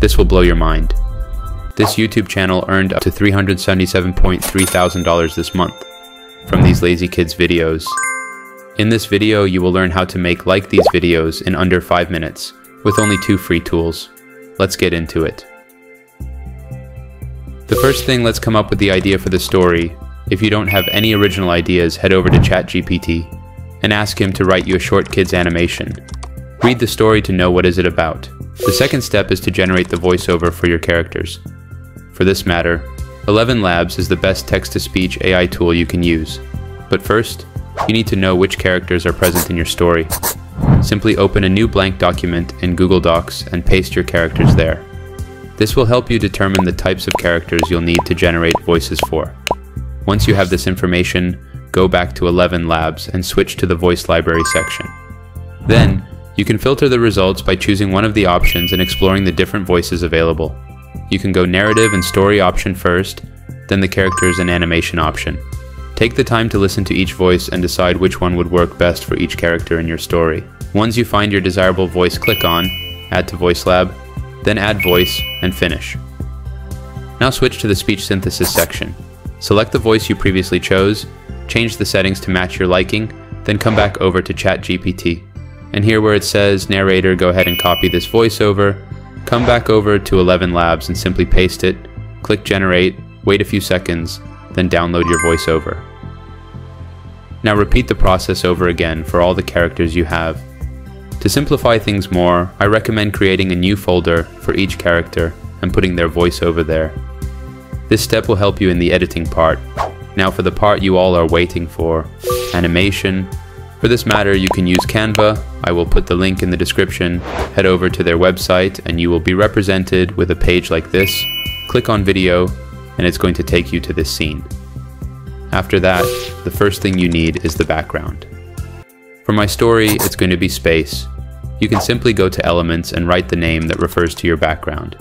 This will blow your mind. This YouTube channel earned up to $377,300 this month from these lazy kids videos. In this video, you will learn how to make like these videos in under 5 minutes with only 2 free tools. Let's get into it. The first thing, let's come up with the idea for the story. If you don't have any original ideas, head over to ChatGPT and ask him to write you a short kids animation. Read the story to know what is it about. The second step is to generate the voiceover for your characters. For this matter, ElevenLabs is the best text-to-speech AI tool you can use. But first, you need to know which characters are present in your story. Simply open a new blank document in Google Docs and paste your characters there. This will help you determine the types of characters you'll need to generate voices for. Once you have this information, go back to ElevenLabs and switch to the voice library section. Then, you can filter the results by choosing one of the options and exploring the different voices available. You can go narrative and story option first, then the characters and animation option. Take the time to listen to each voice and decide which one would work best for each character in your story. Once you find your desirable voice, click on Add to Voice Lab, then add voice and finish. Now switch to the speech synthesis section. Select the voice you previously chose, change the settings to match your liking, then come back over to ChatGPT. And here where it says narrator, go ahead and copy this voiceover, come back over to ElevenLabs and simply paste it, click generate, wait a few seconds, then download your voiceover. Now repeat the process over again for all the characters you have. To simplify things more, I recommend creating a new folder for each character and putting their voiceover there. This step will help you in the editing part. Now for the part you all are waiting for, animation. For this matter, you can use Canva. I will put the link in the description. Head over to their website and you will be represented with a page like this. Click on video and it's going to take you to this scene. After that, the first thing you need is the background. For my story, it's going to be space. You can simply go to elements and write the name that refers to your background.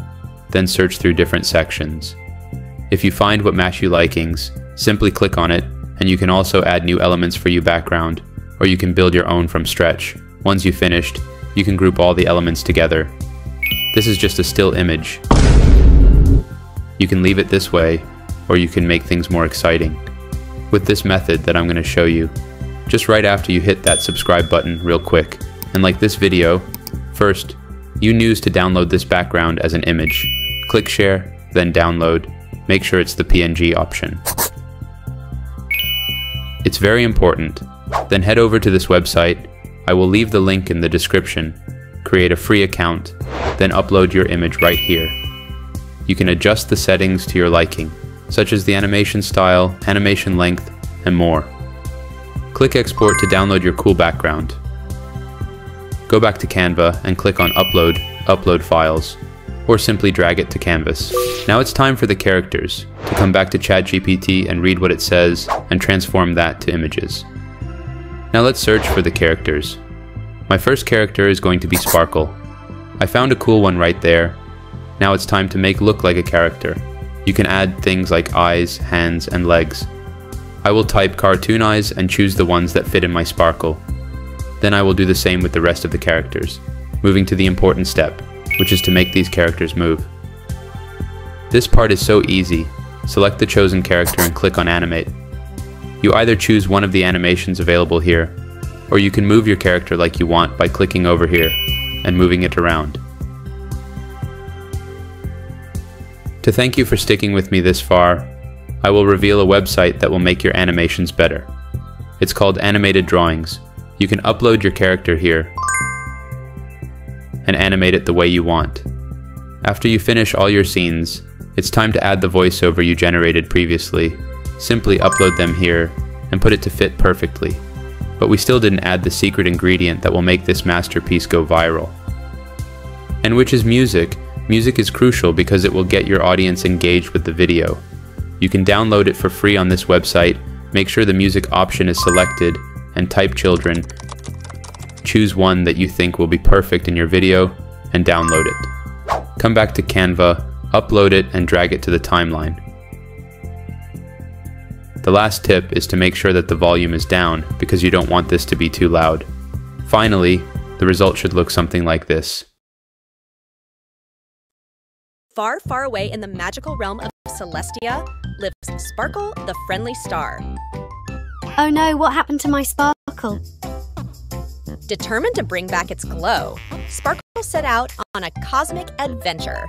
Then search through different sections. If you find what match your likings, simply click on it and you can also add new elements for your background, or you can build your own from stretch. Once you've finished, you can group all the elements together. This is just a still image. You can leave it this way, or you can make things more exciting with this method that I'm going to show you. Just right after you hit that subscribe button real quick, and like this video, first, you need to download this background as an image. Click share, then download. Make sure it's the PNG option. It's very important. Then head over to this website, I will leave the link in the description, create a free account, then upload your image right here. You can adjust the settings to your liking, such as the animation style, animation length, and more. Click export to download your cool background. Go back to Canva and click on upload, upload files, or simply drag it to canvas. Now it's time for the characters, to come back to ChatGPT and read what it says and transform that to images. Now let's search for the characters. My first character is going to be Sparkle. I found a cool one right there. Now it's time to make look like a character. You can add things like eyes, hands, and legs. I will type cartoon eyes and choose the ones that fit in my Sparkle. Then I will do the same with the rest of the characters, moving to the important step, which is to make these characters move. This part is so easy. Select the chosen character and click on animate. You either choose one of the animations available here, or you can move your character like you want by clicking over here and moving it around. To thank you for sticking with me this far, I will reveal a website that will make your animations better. It's called Animated Drawings. You can upload your character here and animate it the way you want. After you finish all your scenes, it's time to add the voiceover you generated previously. Simply upload them here and put it to fit perfectly. But we still didn't add the secret ingredient that will make this masterpiece go viral. And which is music. Music is crucial because it will get your audience engaged with the video. You can download it for free on this website. Make sure the music option is selected and type children. Choose one that you think will be perfect in your video and download it. Come back to Canva, upload it and drag it to the timeline. The last tip is to make sure that the volume is down because you don't want this to be too loud. Finally, the result should look something like this. Far, far away in the magical realm of Celestia lives Sparkle the friendly star. Oh no, what happened to my sparkle? Determined to bring back its glow, Sparkle set out on a cosmic adventure.